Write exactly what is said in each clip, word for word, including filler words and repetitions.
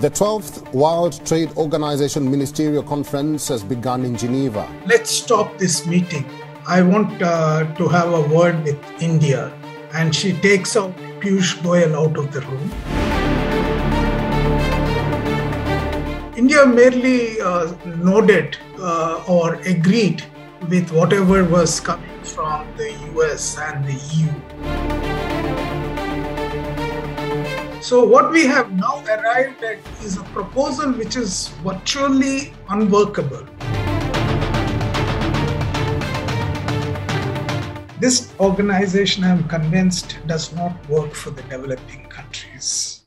The twelfth World Trade Organization Ministerial Conference has begun in Geneva. Let's stop this meeting. I want uh, to have a word with India. And she takes out Piyush Goyal out of the room. India merely uh, nodded uh, or agreed with whatever was coming from the U S and the E U. So what we have now arrived at is a proposal which is virtually unworkable. This organization, I am convinced, does not work for the developing countries.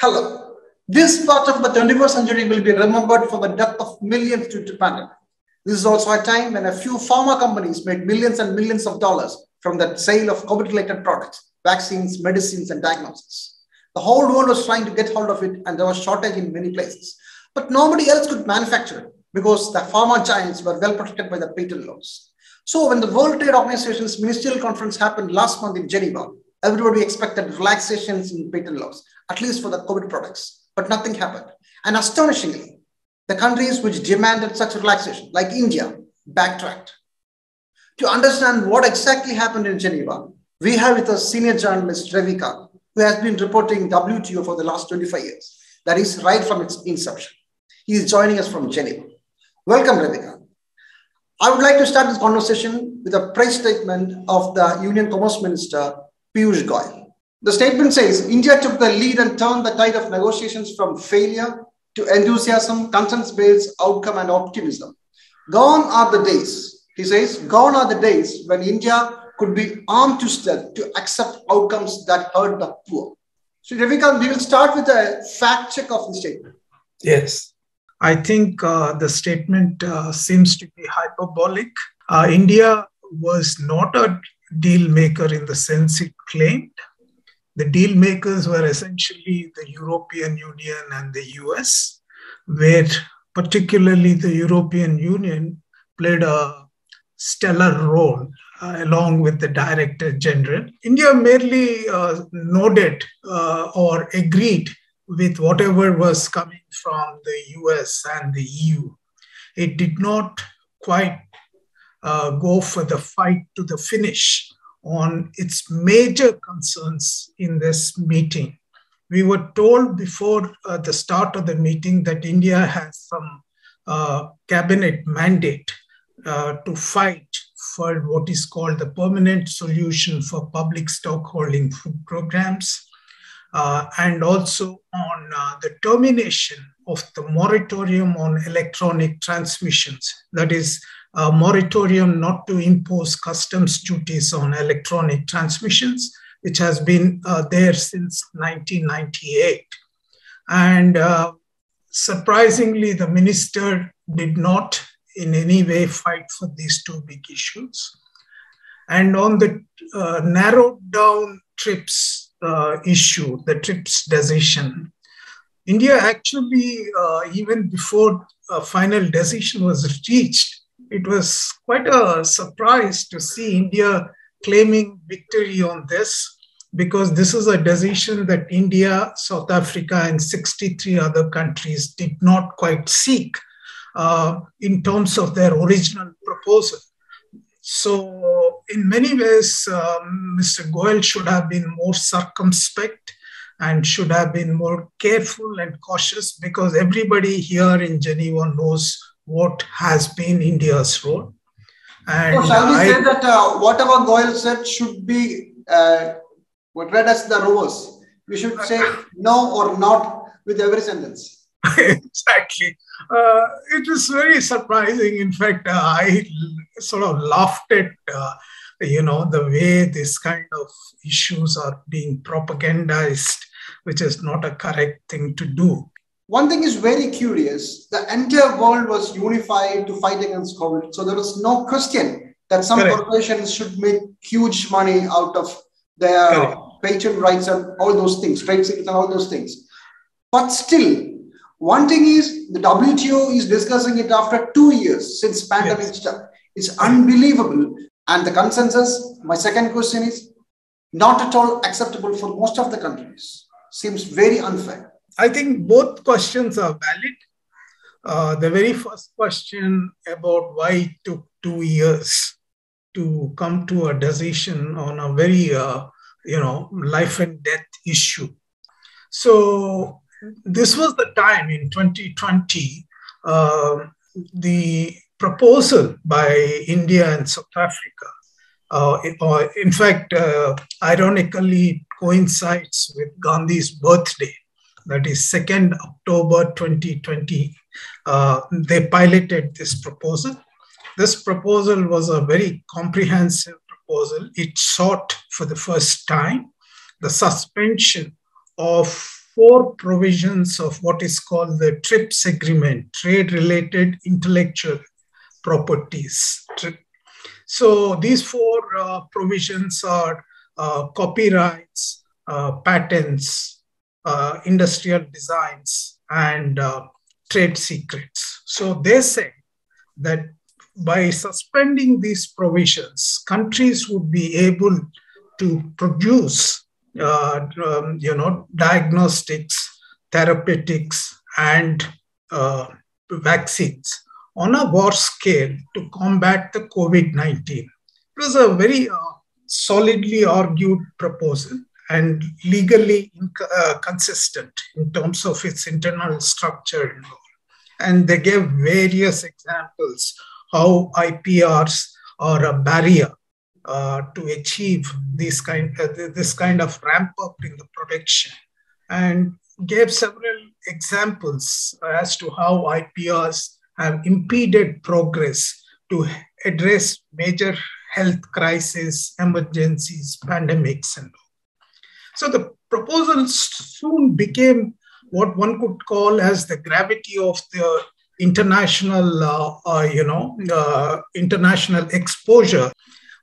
Hello. This part of the twenty-first century will be remembered for the death of millions due to pandemic. This is also a time when a few pharma companies made millions and millions of dollars from the sale of COVID-related products, vaccines, medicines, and diagnostics. The whole world was trying to get hold of it, and there was shortage in many places. But nobody else could manufacture it because the pharma giants were well protected by the patent laws. So when the World Trade Organization's Ministerial Conference happened last month in Geneva, everybody expected relaxations in patent laws, at least for the COVID products, but nothing happened. And astonishingly, the countries which demanded such relaxation, like India, backtracked. To understand what exactly happened in Geneva, we have with us senior journalist Revika, who has been reporting W T O for the last twenty-five years, that is right from its inception. He is joining us from Geneva. Welcome, Revika. I would like to start this conversation with a press statement of the Union Commerce Minister, Piyush Goyal. The statement says, India took the lead and turned the tide of negotiations from failure to enthusiasm, consensus-based outcome and optimism. Gone are the days, he says, gone are the days when India could be armed to stealth to accept outcomes that hurt the poor. So, Revika, we will start with a fact check of the statement. Yes. I think uh, the statement uh, seems to be hyperbolic. Uh, India was not a deal maker in the sense it claimed. The deal makers were essentially the European Union and the U S, where particularly the European Union played a stellar role. Uh, along with the Director General. India merely uh, nodded uh, or agreed with whatever was coming from the U S and the E U. It did not quite uh, go for the fight to the finish on its major concerns in this meeting. We were told before uh, the start of the meeting that India has some uh, cabinet mandate uh, to fight for what is called the permanent solution for public stockholding food programs, uh, and also on uh, the termination of the moratorium on electronic transmissions, that is a moratorium not to impose customs duties on electronic transmissions, which has been uh, there since nineteen ninety-eight. And uh, surprisingly, the minister did not in any way fight for these two big issues. And on the uh, narrowed down TRIPS uh, issue, the TRIPS decision, India actually, uh, even before a final decision was reached, it was quite a surprise to see India claiming victory on this, because this is a decision that India, South Africa, and sixty-three other countries did not quite seek Uh, in terms of their original proposal. So in many ways, um, Mister Goyal should have been more circumspect and should have been more careful and cautious, because everybody here in Geneva knows what has been India's role. And so shall we I, say that uh, whatever Goyal said should be uh, read as the reverse? We should say no or not with every sentence. Exactly. Uh, it was very surprising. In fact, uh, I sort of laughed at, uh, you know, the way this kind of issues are being propagandized, which is not a correct thing to do. One thing is very curious. The entire world was unified to fight against COVID. So there was no question that some correct. corporations should make huge money out of their correct. patent rights and all those things, trade secrets and all those things. But still, one thing is, the W T O is discussing it after two years since pandemic yes. started. It's unbelievable. And the consensus, my second question is, not at all acceptable for most of the countries. seems very unfair. I think both questions are valid. Uh, the very first question about why it took two years to come to a decision on a very, uh, you know, life and death issue. So this was the time in twenty twenty, uh, the proposal by India and South Africa, uh, it, or in fact, uh, ironically coincides with Gandhi's birthday, that is second October twenty twenty. Uh, they piloted this proposal. This proposal was a very comprehensive proposal. It sought for the first time the suspension of four provisions of what is called the TRIPS agreement, Trade-Related Intellectual Properties. So these four uh, provisions are uh, copyrights, uh, patents, uh, industrial designs, and uh, trade secrets. So they said that by suspending these provisions, countries would be able to produce, uh, um, you know, diagnostics, therapeutics, and uh, vaccines on a war scale to combat the COVID nineteen. It was a very uh, solidly argued proposal and legally uh, consistent in terms of its internal structure and all. And they gave various examples how I P Rs are a barrier uh, to achieve this kind, uh, this kind of ramp up in the production, and gave several examples as to how I P Rs have impeded progress to address major health crises, emergencies, pandemics, and all. So the proposal soon became what one could call as the gravity of the international, uh, uh, you know, uh, international exposure.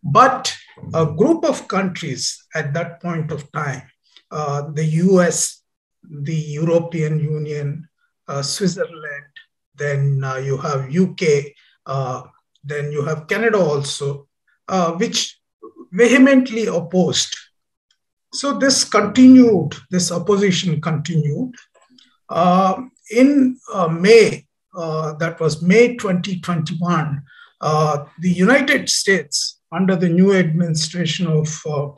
But a group of countries at that point of time, uh, the U S, the European Union, uh, Switzerland, then uh, you have U K, uh, then you have Canada also, uh, which vehemently opposed. So this continued, this opposition continued. Uh, in uh, May, uh, that was May twenty twenty-one, uh, the United States, under the new administration of uh,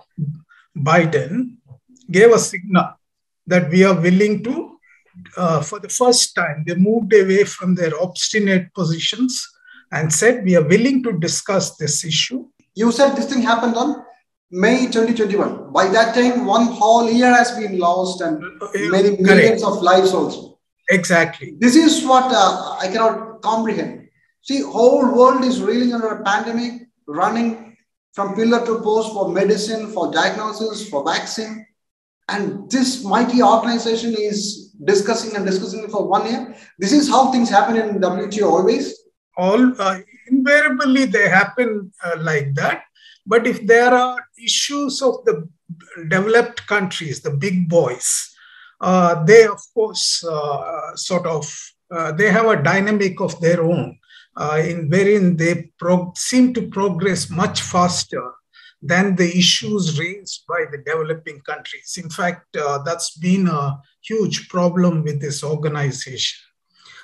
Biden, gave a signal that we are willing to, uh, for the first time, they moved away from their obstinate positions and said, we are willing to discuss this issue. You said this thing happened on May twenty twenty-one. By that time, one whole year has been lost and many millions of lives also. Exactly. This is what uh, I cannot comprehend. See, whole world is reeling under a pandemic, running from pillar to post for medicine, for diagnosis, for vaccine. And this mighty organization is discussing and discussing for one year. This is how things happen in W T O always. All uh, invariably, they happen uh, like that. But if there are issues of the developed countries, the big boys, uh, they, of course, uh, sort of, uh, they have a dynamic of their own, uh, in wherein they seem to progress much faster than the issues raised by the developing countries. In fact, uh, that's been a huge problem with this organization.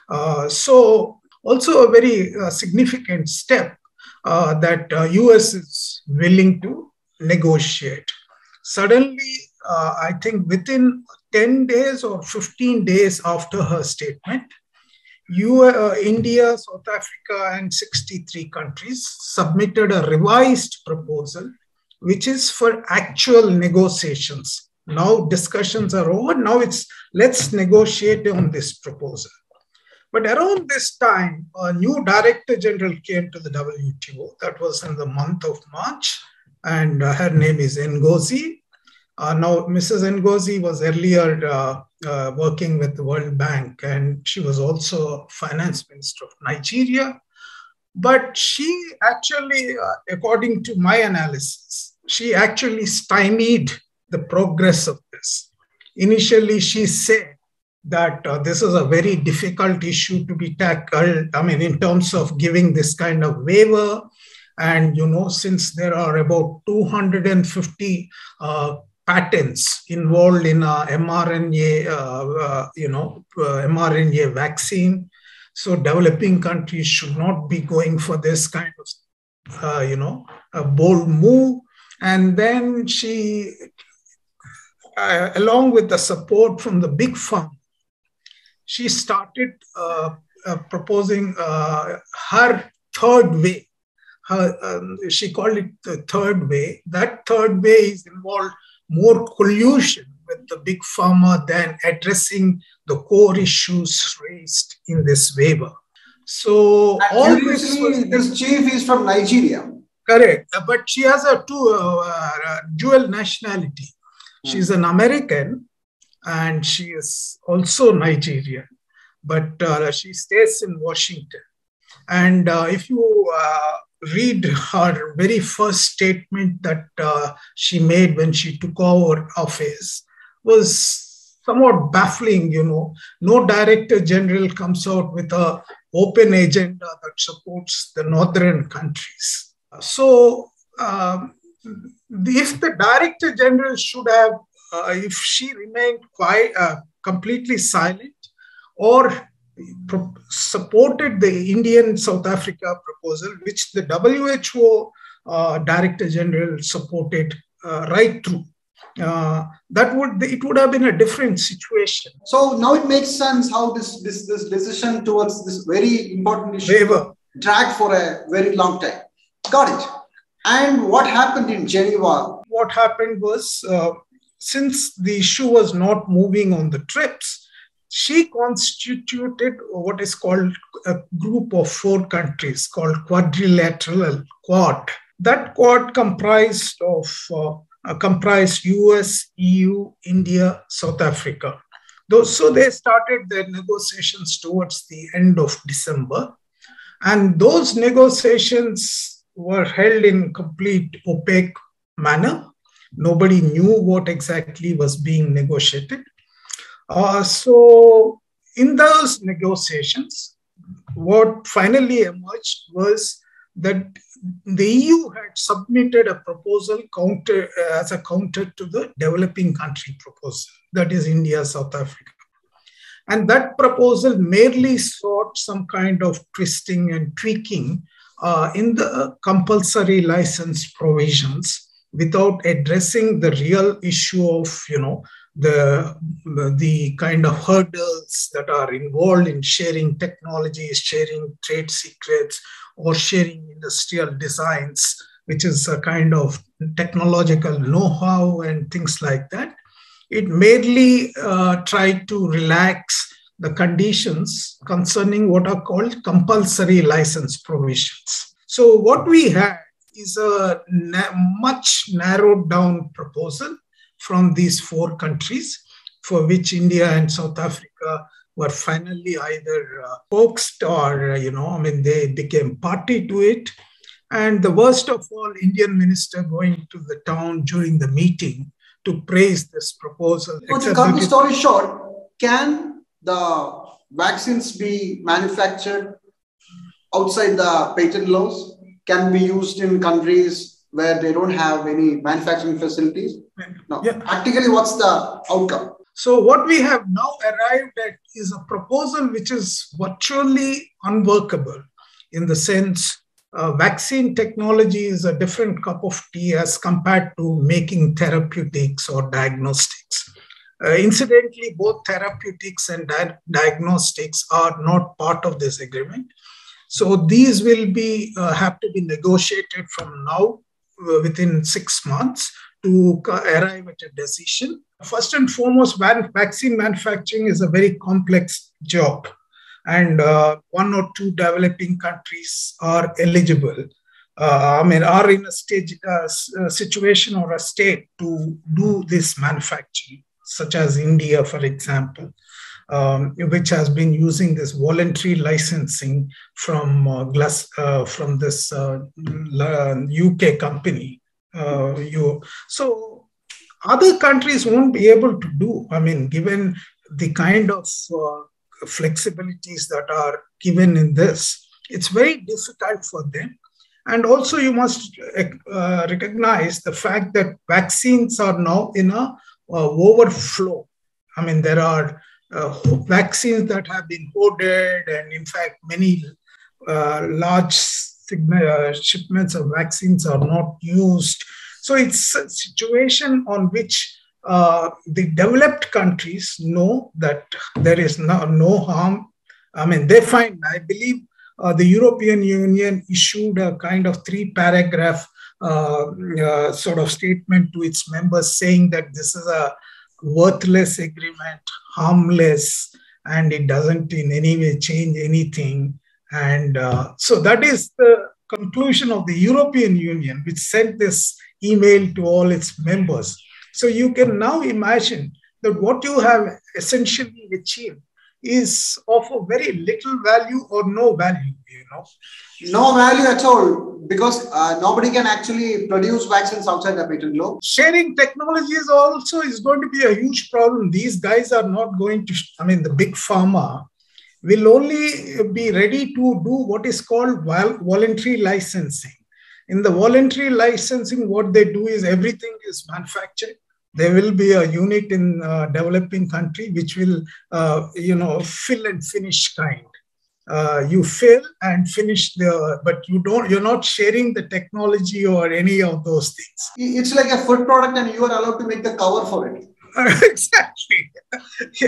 Uh, so also a very uh, significant step Uh, that uh, U S is willing to negotiate. Suddenly, uh, I think within ten days or fifteen days after her statement, you, uh, India, South Africa, and sixty-three countries submitted a revised proposal, which is for actual negotiations. Now discussions are over. Now it's, let's negotiate on this proposal. But around this time, a new director general came to the W T O. That was in the month of March. And uh, her name is Ngozi. Uh, now, Missus Ngozi was earlier uh, uh, working with the World Bank, and she was also finance minister of Nigeria. But she actually, uh, according to my analysis, she actually stymied the progress of this. Initially, she said that uh, this is a very difficult issue to be tackled, I mean, in terms of giving this kind of waiver. And, you know, since there are about two hundred fifty uh, patents involved in uh, mRNA, uh, uh, you know, uh, mRNA vaccine. So developing countries should not be going for this kind of, uh, you know, a bold move. And then she, uh, along with the support from the big firm, she started uh, uh, proposing uh, her third way. Her, um, she called it the third way. That third way is involved more collusion with the big pharma than addressing the core issues raised in this waiver. So and all this, this chief is from Nigeria. Correct. But she has a two, uh, uh, dual nationality. Mm. She's an American and she is also Nigerian, but uh, she stays in Washington. And uh, if you uh, read her very first statement that uh, she made when she took over office, was somewhat baffling, you know. No director general comes out with an open agenda that supports the northern countries. So um, if the director general should have, uh, if she remained quiet, uh, completely silent, or supported the Indian South Africa proposal, which the W H O uh, Director General supported uh, right through. Uh, that would it would have been a different situation. So now it makes sense how this this, this decision towards this very important issue waiver dragged for a very long time. Got it. And what happened in Geneva? What happened was, uh, since the issue was not moving on the TRIPS, she constituted what is called a group of four countries called quadrilateral quad. That quad comprised of uh, comprised U S, E U, India, South Africa. Those, so they started their negotiations towards the end of December, and those negotiations were held in complete opaque manner. Nobody knew what exactly was being negotiated. Uh, so in those negotiations, what finally emerged was that the E U had submitted a proposal counter uh, as a counter to the developing country proposal, that is India, South Africa. And that proposal merely sought some kind of twisting and tweaking uh, in the compulsory license provisions without addressing the real issue of, you know, The, the kind of hurdles that are involved in sharing technologies, sharing trade secrets, or sharing industrial designs, which is a kind of technological know-how and things like that. It merely uh, tried to relax the conditions concerning what are called compulsory license provisions. So what we had is a na- much narrowed down proposal from these four countries, for which India and South Africa were finally either uh, coaxed or, uh, you know, I mean, they became party to it. And the worst of all, Indian minister going to the town during the meeting to praise this proposal. Well, to cut the story short, can the vaccines be manufactured outside the patent laws? Can be used in countries where they don't have any manufacturing facilities? No. Yeah. Practically, what's the outcome? So what we have now arrived at is a proposal which is virtually unworkable, in the sense uh, vaccine technology is a different cup of tea as compared to making therapeutics or diagnostics. Uh, incidentally, both therapeutics and di- diagnostics are not part of this agreement. So these will be uh, have to be negotiated from now within six months to arrive at a decision. First and foremost, vaccine manufacturing is a very complex job, and uh, one or two developing countries are eligible. Uh, I mean, are in a stage uh, situation or a state to do this manufacturing, such as India, for example, um, which has been using this voluntary licensing from uh, glass, uh, from this uh, U K company. Uh, you so other countries won't be able to do. I mean, given the kind of uh, flexibilities that are given in this, it's very difficult for them. And also you must uh, recognize the fact that vaccines are now in a uh, overflow. I mean, there are uh, vaccines that have been hoarded, and in fact, many uh, large shipments of vaccines are not used. So it's a situation on which uh, the developed countries know that there is no, no harm. I mean, they find, I believe, Uh, the European Union issued a kind of three-paragraph uh, uh, sort of statement to its members saying that this is a worthless agreement, harmless, and it doesn't in any way change anything. And uh, so that is the conclusion of the European Union, which sent this email to all its members. So you can now imagine that what you have essentially achieved is of a very little value or no value, you know. No value at all, because uh, nobody can actually produce vaccines outside the patent law. Sharing technologies also is going to be a huge problem. These guys are not going to, I mean, the big pharma will only be ready to do what is called voluntary licensing. In the voluntary licensing, what they do is everything is manufactured. There will be a unit in uh, developing country which will, uh, you know, fill and finish kind. Uh, you fill and finish the, but you don't, you're not sharing the technology or any of those things. It's like a food product and you are allowed to make the cover for it. Exactly.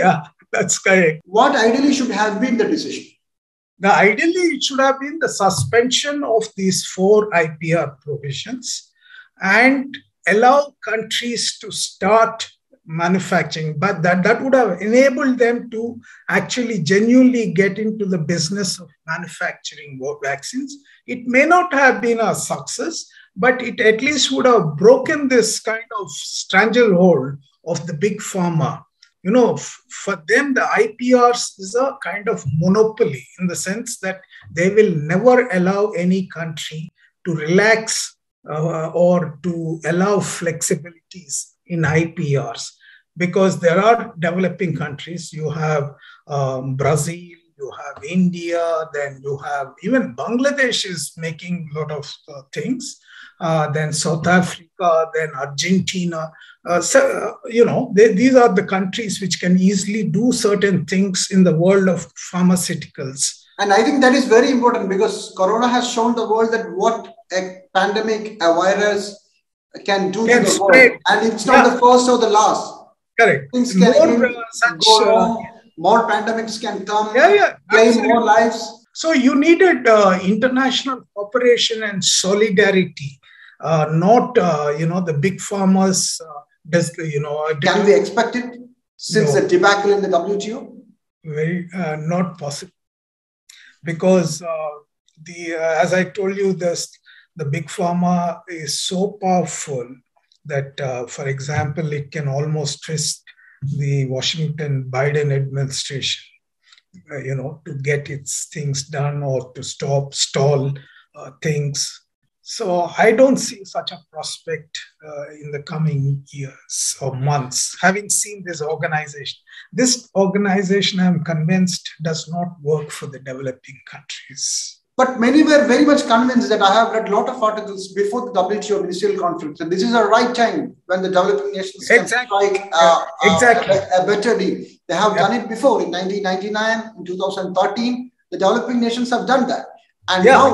Yeah, that's correct. What ideally should have been the decision? Now, ideally, it should have been the suspension of these four I P R provisions and allow countries to start manufacturing, but that, that would have enabled them to actually genuinely get into the business of manufacturing vaccines. It may not have been a success, but it at least would have broken this kind of stranglehold of the big pharma. You know, for them, the I P Rs is a kind of monopoly in the sense that they will never allow any country to relax Uh, or to allow flexibilities in I P Rs, because there are developing countries. You have um, Brazil, you have India, then you have even Bangladesh is making a lot of uh, things, uh, then South Africa, then Argentina. Uh, so, uh, you know, they, these are the countries which can easily do certain things in the world of pharmaceuticals. And I think that is very important, because Corona has shown the world that what a pandemic, a virus can do can to the spread. world. And it's not yeah. the first or the last. Correct. Things can more, uh, such, go uh, more pandemics can come, yeah, yeah, claim more lives. So you needed uh, international cooperation and solidarity, uh, not, uh, you know, the big farmers. Uh, you know, can we expect it since no. the debacle in the W T O? Very, uh, not possible. Because uh, the uh, as I told you, this the big pharma is so powerful that, uh, for example, it can almost twist the Washington Biden administration, uh, you know, to get its things done or to stop stall uh, things. So I don't see such a prospect uh, in the coming years or months. Having seen this organization, this organization, I'm convinced, does not work for the developing countries. But many were very much convinced that I have read a lot of articles before the W T O ministerial conference, and this is the right time when the developing nations can exactly. strike uh, yeah. exactly. a, a better deal. They have yeah. done it before in nineteen ninety-nine, in two thousand thirteen. The developing nations have done that, and yeah. now,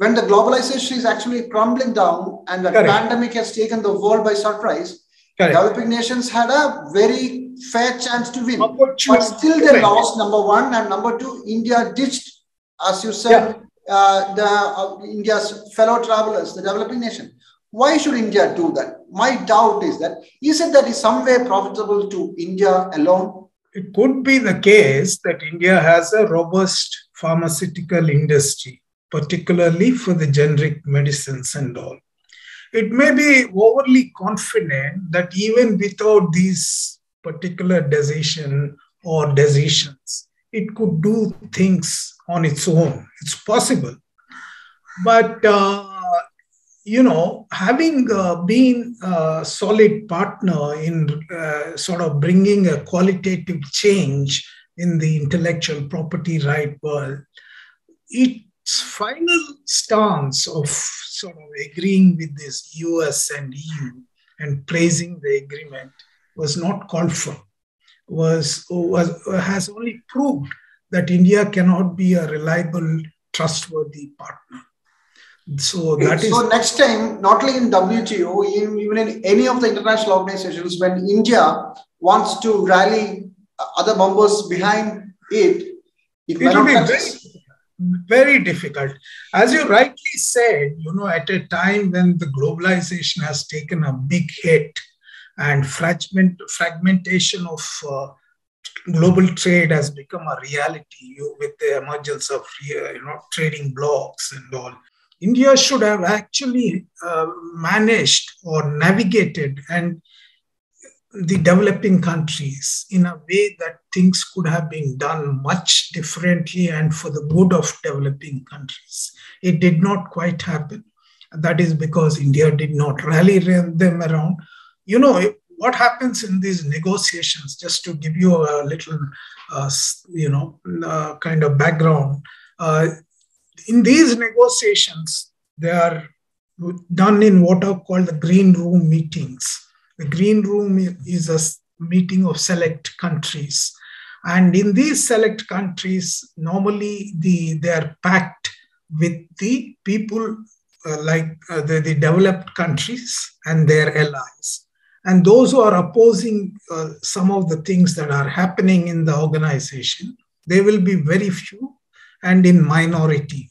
when the globalization is actually crumbling down and the Correct. pandemic has taken the world by surprise, Correct. developing nations had a very fair chance to win. But still they lost, number one, and number two, India ditched, as you said, yeah. uh, the uh, India's fellow travelers, the developing nation. Why should India do that? My doubt is that, is it that is some way profitable to India alone? It could be the case that India has a robust pharmaceutical industry, particularly for the generic medicines and all. It may be overly confident that even without these particular decision or decisions, it could do things on its own. It's possible. But, uh, you know, having uh, been a solid partner in uh, sort of bringing a qualitative change in the intellectual property right world, it final stance of sort of agreeing with this U S and E U and praising the agreement was not called for, was, was has only proved that India cannot be a reliable, trustworthy partner. So, okay, that is so next time, not only in W T O, in, even in any of the international organizations, when India wants to rally other members behind it, it, it will be very, very difficult. As you rightly said, you know, at a time when the globalization has taken a big hit and fragment, fragmentation of uh, global trade has become a reality, you, with the emergence of you know trading blocks and all, India should have actually uh, managed or navigated and the developing countries in a way that things could have been done much differently and for the good of developing countries. It did not quite happen. That is because India did not rally them around. You know, what happens in these negotiations, just to give you a little, uh, you know, uh, kind of background, uh, in these negotiations, they are done in what are called the green room meetings. The green room is a meeting of select countries. And in these select countries, normally the, they are packed with the people uh, like uh, the, the developed countries and their allies. And those who are opposing uh, some of the things that are happening in the organization, they will be very few and in minority.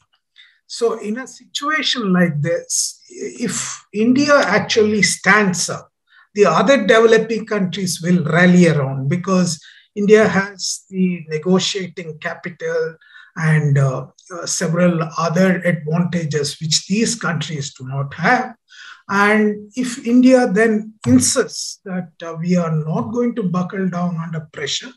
So in a situation like this, if India actually stands up, the other developing countries will rally around because India has the negotiating capital and uh, uh, several other advantages which these countries do not have. And if India then insists that uh, we are not going to buckle down under pressure,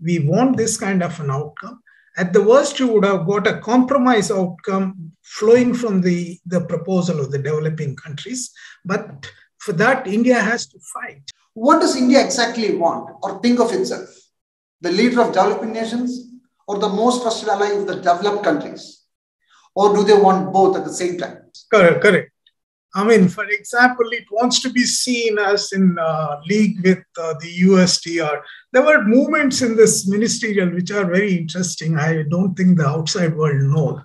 we want this kind of an outcome, at the worst, you would have got a compromise outcome flowing from the, the proposal of the developing countries. But for that, India has to fight. What does India exactly want or think of itself? The leader of developing nations or the most trusted ally of the developed countries? Or do they want both at the same time? Correct, correct. I mean, for example, it wants to be seen as in uh, league with uh, the U S T R. There were movements in this ministerial which are very interesting. I don't think the outside world knows.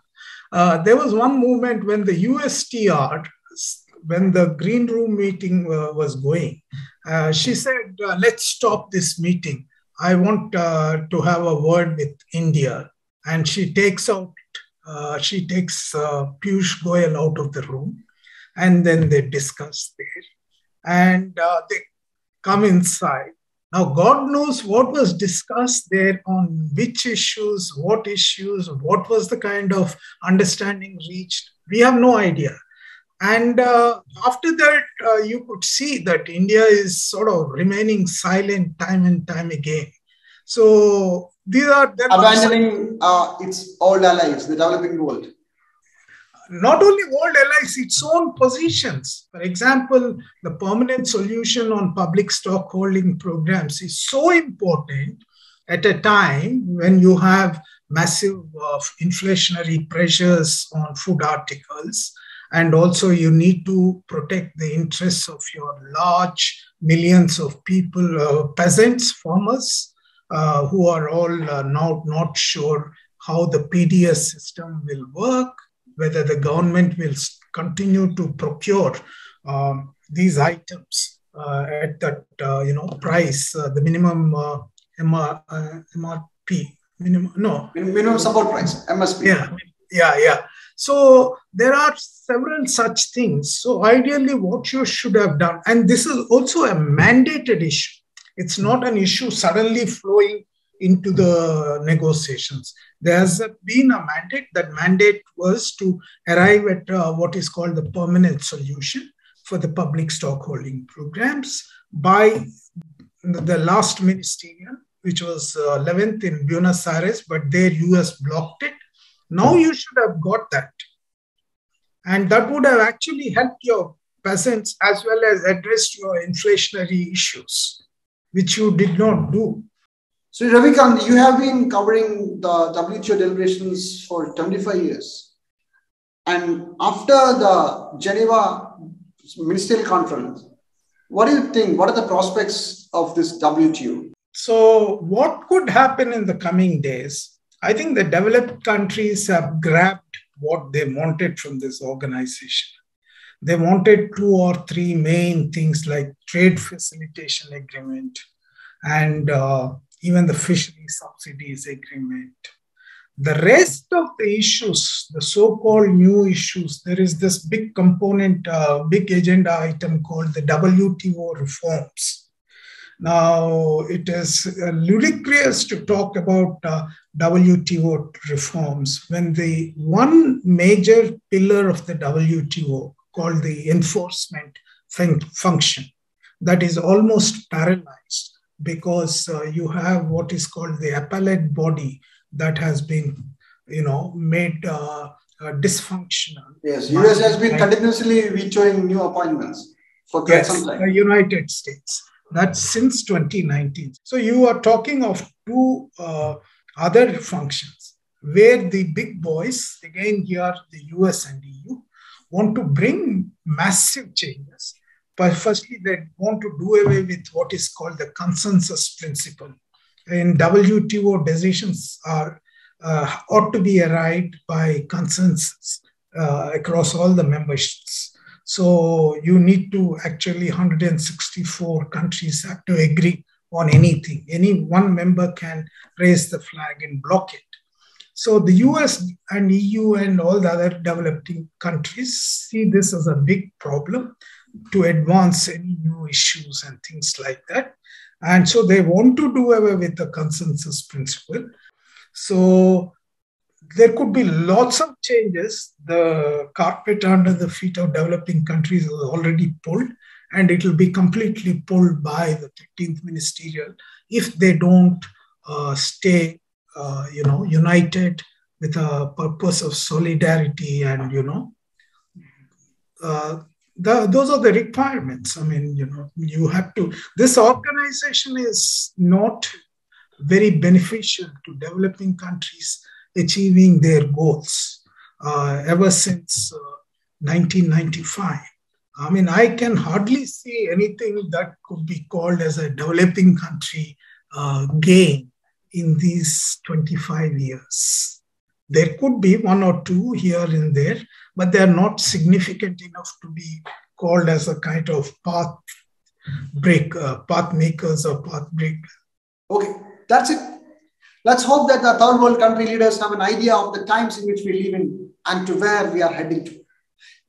Uh, there was one movement when the U S T R, when the Green Room meeting uh, was going, uh, she said, uh, let's stop this meeting. I want uh, to have a word with India. And she takes out, uh, she takes uh, Piyush Goyal out of the room. And then they discuss there and uh, they come inside. Now, God knows what was discussed there on which issues, what issues, what was the kind of understanding reached. We have no idea. And uh, after that, uh, you could see that India is sort of remaining silent time and time again. So these are... Abandoning uh, its old allies, the developing world. Not only world allies, its own positions. For example, the permanent solution on public stockholding programs is so important at a time when you have massive uh, inflationary pressures on food articles, and also you need to protect the interests of your large millions of people, uh, peasants, farmers, uh, who are all uh, now not sure how the P D S system will work, whether the government will continue to procure um, these items uh, at that uh, you know price, uh, the minimum uh, M R P, minimum no minimum support price, M S P. Yeah, yeah, yeah. So there are several such things. So ideally, what you should have done, and this is also a mandated issue. It's not an issue suddenly flowing into the negotiations. There has been a mandate. That mandate was to arrive at uh, what is called the permanent solution for the public stockholding programs by the last ministerial, which was uh, eleventh in Buenos Aires, but there U S blocked it. Now you should have got that. And that would have actually helped your peasants as well as addressed your inflationary issues, which you did not do. So, Ravikant, you have been covering the W T O deliberations for twenty-five years. And after the Geneva Ministerial Conference, what do you think? What are the prospects of this W T O? So what could happen in the coming days? I think the developed countries have grabbed what they wanted from this organization. They wanted two or three main things like trade facilitation agreement and uh, even the fishery subsidies agreement. The rest of the issues, the so-called new issues, there is this big component, uh, big agenda item called the W T O reforms. Now, it is ludicrous to talk about uh, W T O reforms when the one major pillar of the W T O, called the enforcement function, that is almost paralyzed because uh, you have what is called the appellate body that has been, you know, made uh, uh, dysfunctional. Yes, U S has been continuously vetoing new appointments for quite some time. Yes, the United States. That's since twenty nineteen. So you are talking of two uh, other functions where the big boys, again here the U S and E U, want to bring massive changes. But firstly, they want to do away with what is called the consensus principle. In W T O, decisions are uh, ought to be arrived by consensus uh, across all the memberships. So you need to actually one hundred sixty-four countries have to agree on anything. Any one member can raise the flag and block it. So the U S and E U and all the other developing countries see this as a big problem to advance any new issues and things like that. And so they want to do away with the consensus principle. So there could be lots of changes. The carpet under the feet of developing countries is already pulled, and it will be completely pulled by the thirteenth ministerial if they don't uh, stay uh, you know, united with a purpose of solidarity and, you know, uh, The, those are the requirements. I mean, you know, you have to, this organization is not very beneficial to developing countries achieving their goals uh, ever since uh, nineteen ninety-five. I mean, I can hardly see anything that could be called as a developing country uh, gain in these twenty-five years. There could be one or two here and there, but they are not significant enough to be called as a kind of path break, uh, path makers or path breakers. Okay, that's it. Let's hope that the third world country leaders have an idea of the times in which we live in and to where we are heading to.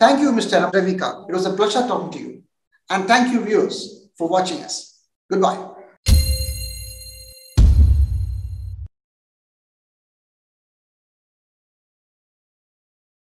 Thank you, Mister Revika. It was a pleasure talking to you. And thank you, viewers, for watching us. Goodbye.